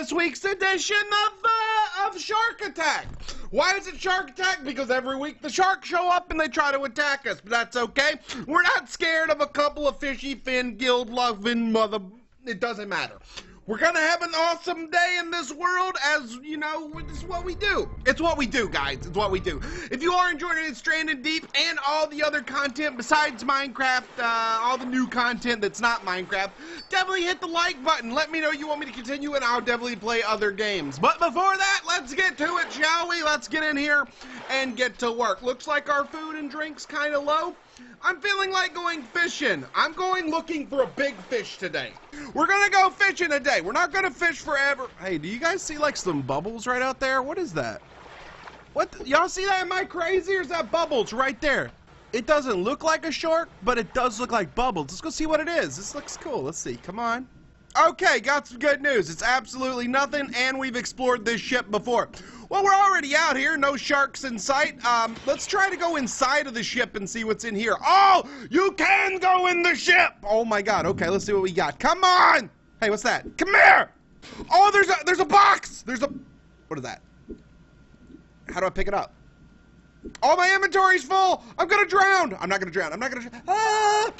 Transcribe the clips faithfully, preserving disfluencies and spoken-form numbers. this week's edition of, uh, of Shark Attack. Why is it Shark Attack? Because every week the sharks show up and they try to attack us, but that's okay. We're not scared of a couple of fishy fin guild loving mother... It doesn't matter. We're gonna have an awesome day in this world, as you know, it's what we do. It's what we do, guys, it's what we do. If you are enjoying Stranded Deep and all the other content besides Minecraft, uh, all the new content that's not Minecraft, definitely hit the like button. Let me know you want me to continue and I'll definitely play other games. But before that, let's get to it, shall we? Let's get in here and get to work. Looks like our food and drink's kinda low. I'm feeling like going fishing. I'm going looking for a big fish today. We're gonna go fishing today. We're not gonna fish forever. Hey, do you guys see like some bubbles right out there? What is that? What? Y'all see that? Am I crazy or is that bubbles right there? It doesn't look like a shark, but it does look like bubbles. Let's go see what it is. This looks cool. Let's see. Come on. Okay, got some good news. It's absolutely nothing, and we've explored this ship before. Well, we're already out here. No sharks in sight. Um, let's try to go inside of the ship and see what's in here. Oh, you can go in the ship. Oh, my God. Okay, let's see what we got. Come on. Hey, what's that? Come here. Oh, there's a, there's a box. There's a... What is that? How do I pick it up? Oh, my inventory's full. I'm going to drown. I'm not going to drown. I'm not going to drown. Ah!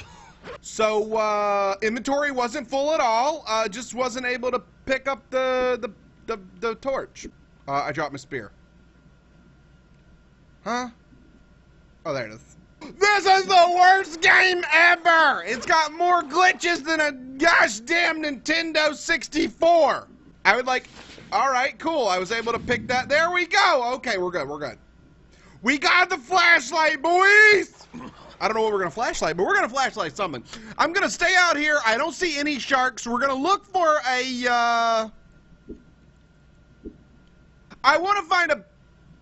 So, uh, inventory wasn't full at all. Uh, just wasn't able to pick up the, the, the, the torch. Uh, I dropped my spear. Huh? Oh, there it is. This is the worst game ever! It's got more glitches than a gosh damn Nintendo sixty-four! I would like... Alright, cool. I was able to pick that. There we go! Okay, we're good, we're good. We got the flashlight, boys! I don't know what we're gonna flashlight, but we're gonna flashlight something. I'm gonna stay out here. I don't see any sharks. We're gonna look for a, uh... I wanna find a...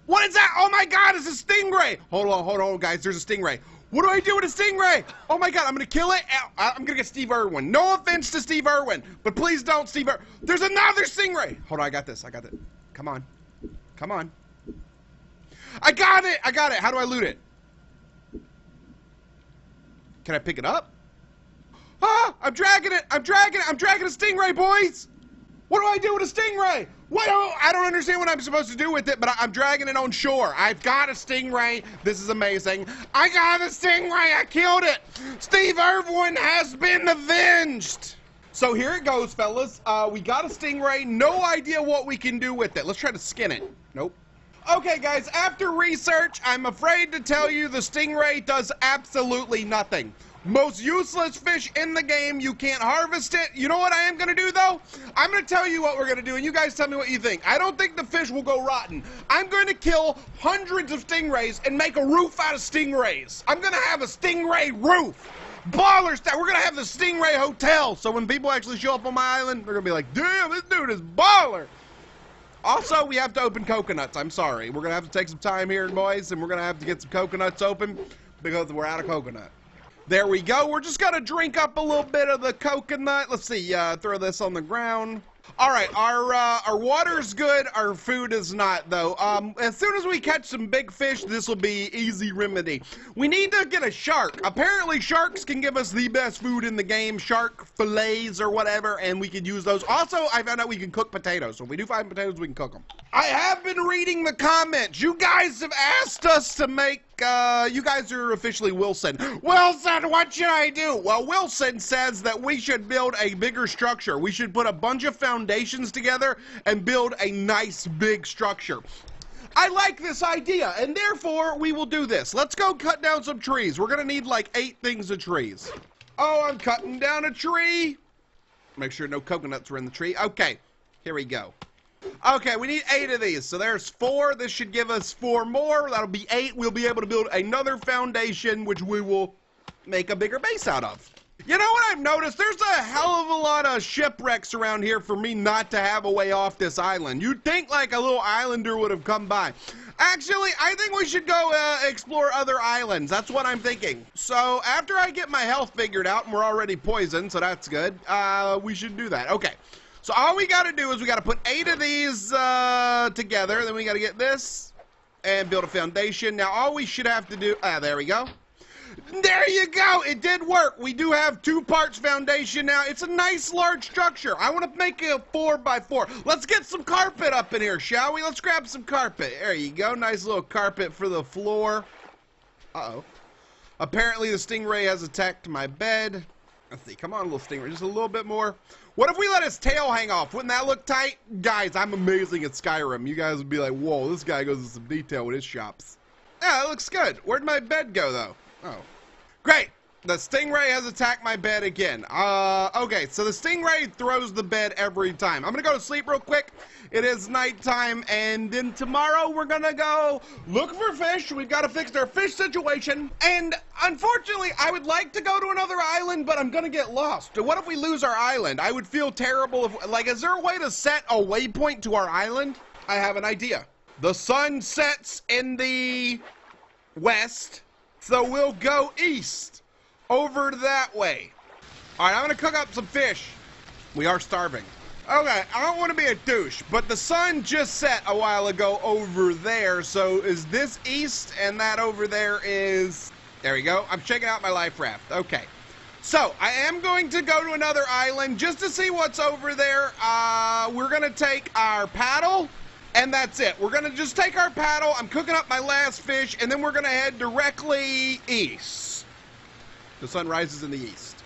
What is that? Oh my God, it's a stingray! Hold on, hold on, guys, there's a stingray. What do I do with a stingray? Oh my God, I'm gonna kill it. I'm gonna get Steve Irwin. No offense to Steve Irwin, but please don't, Steve Irwin. There's another stingray! Hold on, I got this, I got it. Come on, come on. I got it, I got it. How do I loot it? Can I pick it up? Ah! I'm dragging it! I'm dragging it! I'm dragging a stingray, boys! What do I do with a stingray? What? I don't understand what I'm supposed to do with it, but I'm dragging it on shore. I've got a stingray. This is amazing. I got a stingray! I killed it! Steve Irwin has been avenged! So here it goes, fellas. Uh, we got a stingray. No idea what we can do with it. Let's try to skin it. Nope. Okay, guys, after research, I'm afraid to tell you the stingray does absolutely nothing. Most useless fish in the game. You can't harvest it. You know what I am going to do, though? I'm going to tell you what we're going to do, and you guys tell me what you think. I don't think the fish will go rotten. I'm going to kill hundreds of stingrays and make a roof out of stingrays. I'm going to have a stingray roof. Ballers, we're going to have the stingray hotel, so when people actually show up on my island, they're going to be like, damn, this dude is baller. Also, we have to open coconuts. I'm sorry. We're going to have to take some time here, boys, and we're going to have to get some coconuts open because we're out of coconut. There we go. We're just going to drink up a little bit of the coconut. Let's see. Uh, throw this on the ground. All right. Our, uh, our water's good. Our food is not, though. Um, as soon as we catch some big fish, this will be easy remedy. We need to get a shark. Apparently, sharks can give us the best food in the game. Shark fillets or whatever, and we could use those. Also, I found out we can cook potatoes. So if we do find potatoes, we can cook them. I have been reading the comments. You guys have asked us to make... Uh, you guys are officially Wilson. Wilson, what should I do? Well, Wilson says that we should build a bigger structure. We should put a bunch of foundations together and build a nice big structure. I like this idea, and therefore we will do this. Let's go cut down some trees. We're gonna need like eight things of trees. Oh, I'm cutting down a tree. Make sure no coconuts were in the tree. Okay, here we go. Okay, we need eight of these, so there's four. This should give us four more. That'll be eight. We'll be able to build another foundation, which we will make a bigger base out of. You know what I've noticed? There's a hell of a lot of shipwrecks around here for me not to have a way off this island. You'd think like a little islander would have come by. Actually, I think we should go uh, explore other islands. That's what I'm thinking. So after I get my health figured out, and we're already poisoned, so that's good, uh, we should do that. Okay. So all we got to do is we got to put eight of these uh, together. Then we got to get this and build a foundation. Now all we should have to do, ah, there we go. There you go. It did work. We do have two parts foundation now. It's a nice large structure. I want to make it a four by four. Let's get some carpet up in here, shall we? Let's grab some carpet. There you go. Nice little carpet for the floor. Uh-oh. Apparently the stingray has attacked my bed. Let's see. Come on, little stingray. Just a little bit more. What if we let his tail hang off? Wouldn't that look tight? Guys, I'm amazing at Skyrim. You guys would be like, whoa, this guy goes into some detail with his shops. Yeah, that looks good. Where'd my bed go, though? Oh. Great. The stingray has attacked my bed again. Uh, okay, so the stingray throws the bed every time. I'm going to go to sleep real quick. It is nighttime, and then tomorrow we're going to go look for fish. We've got to fix our fish situation. And unfortunately, I would like to go to another island, but I'm going to get lost. What if we lose our island? I would feel terrible. If, like, is there a way to set a waypoint to our island? I have an idea. The sun sets in the west, so we'll go east. Over that way. Alright, I'm gonna cook up some fish. We are starving. Okay, I don't want to be a douche, but the sun just set a while ago over there, so is this east and that over there is... There we go. I'm checking out my life raft. Okay. So, I am going to go to another island just to see what's over there. Uh, we're gonna take our paddle, and that's it. We're gonna just take our paddle, I'm cooking up my last fish, and then we're gonna head directly east. The sun rises in the east.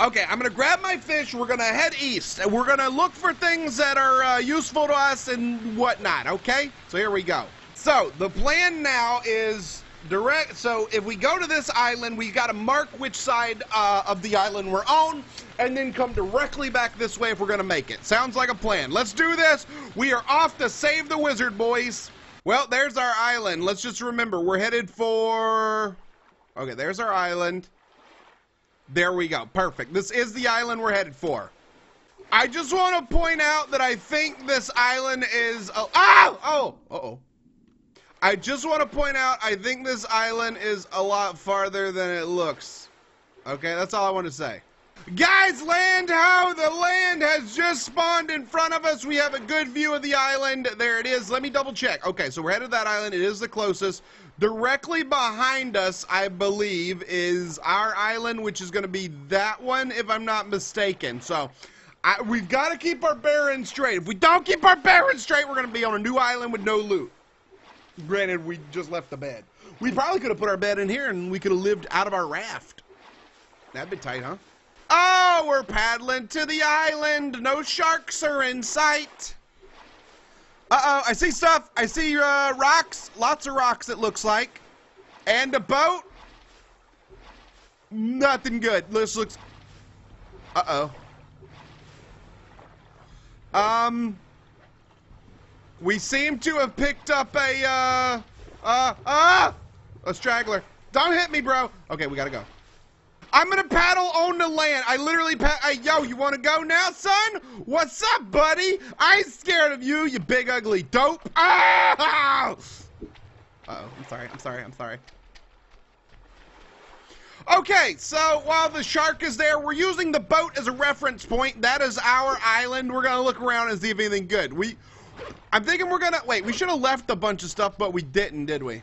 Okay, I'm gonna grab my fish, we're gonna head east, and we're gonna look for things that are uh, useful to us and whatnot, okay? So here we go. So, the plan now is direct, so if we go to this island, we gotta mark which side uh, of the island we're on, and then come directly back this way if we're gonna make it. Sounds like a plan. Let's do this. We are off to save the wizard, boys. Well, there's our island. Let's just remember, we're headed for... Okay, there's our island. There we go. Perfect. This is the island we're headed for. I just want to point out that I think this island is... Oh! Oh! Uh-oh. I just want to point out I think this island is a lot farther than it looks. Okay, that's all I want to say. Guys, land ho! The land has just spawned in front of us. We have a good view of the island. There it is. Let me double check. Okay, so we're headed to that island. It is the closest. Directly behind us, I believe, is our island, which is going to be that one, if I'm not mistaken. So, I, we've got to keep our bearings straight. If we don't keep our bearings straight, we're going to be on a new island with no loot. Granted, we just left the bed. We probably could have put our bed in here, and we could have lived out of our raft. That'd be tight, huh? Oh, we're paddling to the island. No sharks are in sight. Uh-oh, I see stuff. I see uh, rocks. Lots of rocks, it looks like. And a boat. Nothing good. This looks... Uh-oh. Um... We seem to have picked up a, uh... Uh, ah! A straggler. Don't hit me, bro. Okay, we gotta go. I'm gonna paddle on the land. I literally pa- Hey, yo, you wanna go now, son? What's up, buddy? I ain't scared of you, you big ugly dope. Ah! Uh-oh, I'm sorry, I'm sorry, I'm sorry. Okay, so while the shark is there, we're using the boat as a reference point. That is our island. We're gonna look around and see if anything good. We- I'm thinking we're gonna- Wait, we should've left a bunch of stuff, but we didn't, did we?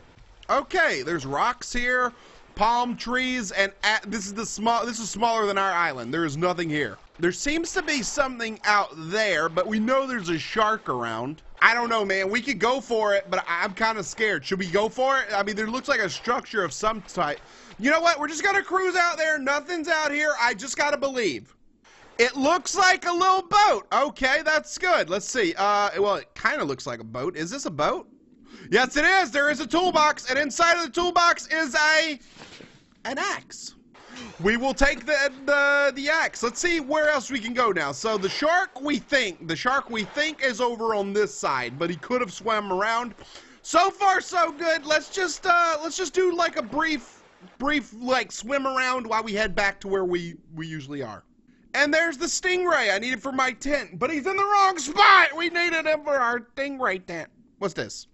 Okay, there's rocks here. Palm trees, and at, this is the small this is smaller than our island. There is nothing here. There seems to be something out there, but we know there's a shark around. I don't know, man. We could go for it, but I'm kind of scared. Should we go for it? I mean, there looks like a structure of some type. You know what? We're just gonna cruise out there. Nothing's out here. I just gotta believe. It looks like a little boat. Okay, that's good. Let's see. Uh, well, it kind of looks like a boat. Is this a boat? Yes, it is. There is a toolbox, and inside of the toolbox is a an axe. We will take the the the axe. Let's see where else we can go now. So the shark we think the shark we think is over on this side, but he could have swam around. So far, so good. Let's just uh, let's just do like a brief brief like swim around while we head back to where we we usually are. And there's the stingray I needed for my tent, but he's in the wrong spot. We needed him for our stingray tent. What's this?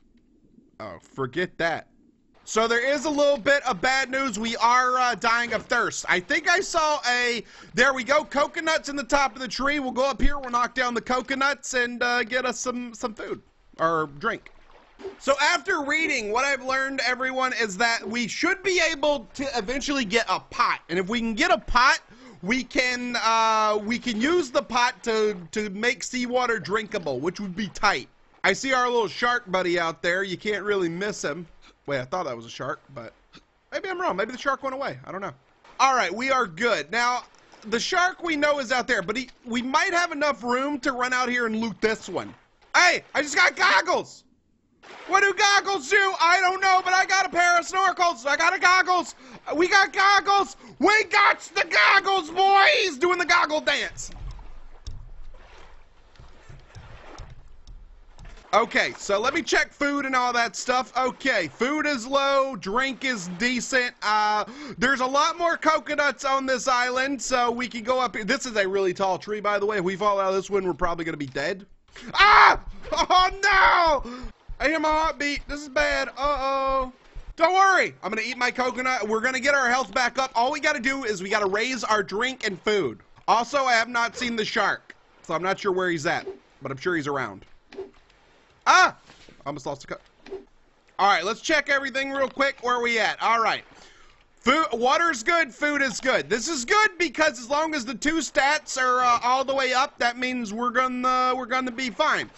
Oh, forget that. So there is a little bit of bad news. We are uh, dying of thirst. I think I saw a... There we go. Coconuts in the top of the tree. We'll go up here. We'll knock down the coconuts and uh, get us some, some food. Or drink. So after reading, what I've learned, everyone, is that we should be able to eventually get a pot. And if we can get a pot, we can uh, we can use the pot to, to make seawater drinkable, which would be tight. I see our little shark buddy out there. You can't really miss him. Wait, I thought that was a shark, but maybe I'm wrong. Maybe the shark went away. I don't know. All right, we are good. Now, the shark we know is out there, but he, we might have enough room to run out here and loot this one. Hey, I just got goggles. What do goggles do? I don't know, but I got a pair of snorkels. I got a goggles. We got goggles. We got the goggles, boys, doing the goggle dance. Okay, so let me check food and all that stuff. Okay, food is low, drink is decent. Uh, there's a lot more coconuts on this island, so we can go up here. This is a really tall tree, by the way. If we fall out of this one, we're probably gonna be dead. Ah! Oh no! I hear my heartbeat. This is bad. Uh-oh. Don't worry. I'm gonna eat my coconut. We're gonna get our health back up. All we gotta do is we gotta raise our drink and food. Also, I have not seen the shark, so I'm not sure where he's at, but I'm sure he's around. Ah! Almost lost a cup. Alright, let's check everything real quick. Where are we at? Alright. Food, water's good, food is good. This is good because as long as the two stats are uh, all the way up, that means we're gonna, we're gonna be fine.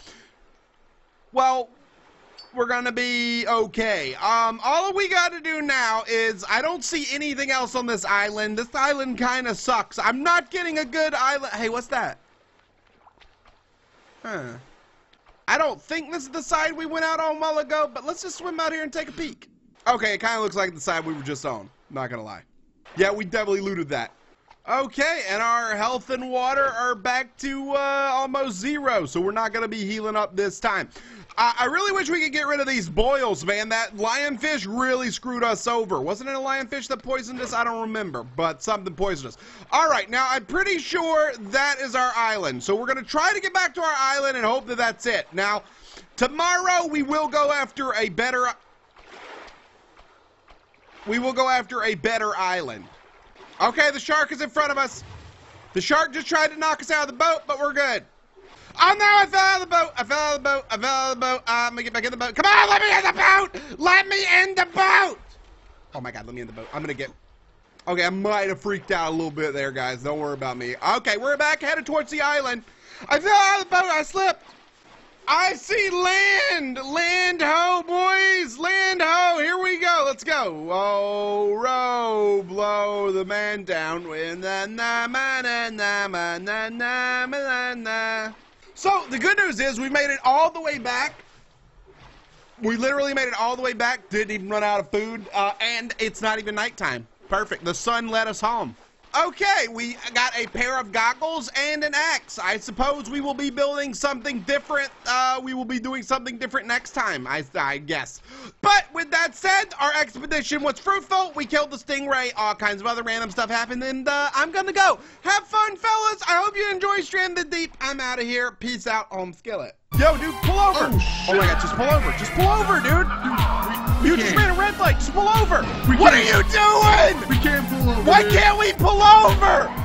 Well, we're gonna be okay. Um, all we gotta do now is, I don't see anything else on this island. This island kinda sucks. I'm not getting a good island. Hey, what's that? Huh. I don't think this is the side we went out on a while ago, but let's just swim out here and take a peek. Okay, it kind of looks like the side we were just on. Not gonna lie. Yeah, we definitely looted that. Okay, and our health and water are back to uh, almost zero, so we're not gonna be healing up this time. I, I really wish we could get rid of these boils, man. That lionfish really screwed us over. Wasn't it a lionfish that poisoned us? I don't remember, but something poisoned us. All right, now I'm pretty sure that is our island, so we're gonna try to get back to our island and hope that that's it. Now, tomorrow we will go after a better... We will go after a better island. Okay, the shark is in front of us. The shark just tried to knock us out of the boat, but we're good. Oh no, I fell out of the boat. I fell out of the boat. I fell out of the boat. I'm gonna get back in the boat. Come on, let me in the boat. Let me in the boat. Oh my God, let me in the boat. I'm gonna get... Okay, I might have freaked out a little bit there, guys. Don't worry about me. Okay, we're back headed towards the island. I fell out of the boat. I slipped. I see land. Land ho, boys. Land ho. Here we go. Let's go. Oh, row, blow the man down. So the good news is we made it all the way back. We literally made it all the way back. Didn't even run out of food. Uh, and it's not even nighttime. Perfect. The sun led us home. Okay, we got a pair of goggles and an axe. I suppose we will be building something different. Uh, we will be doing something different next time, I, I guess. But with that said, our expedition was fruitful. We killed the stingray. All kinds of other random stuff happened, and uh, I'm gonna go. Have fun, fellas. I hope you enjoy Stranded Deep. I'm out of here. Peace out, home skillet. Yo, dude, pull over. Oh, oh my God, just pull over. Just pull over, dude. We, we you just ran a red light. Just pull over. What are you doing? We can't pull over. Why dude. can't we pull over?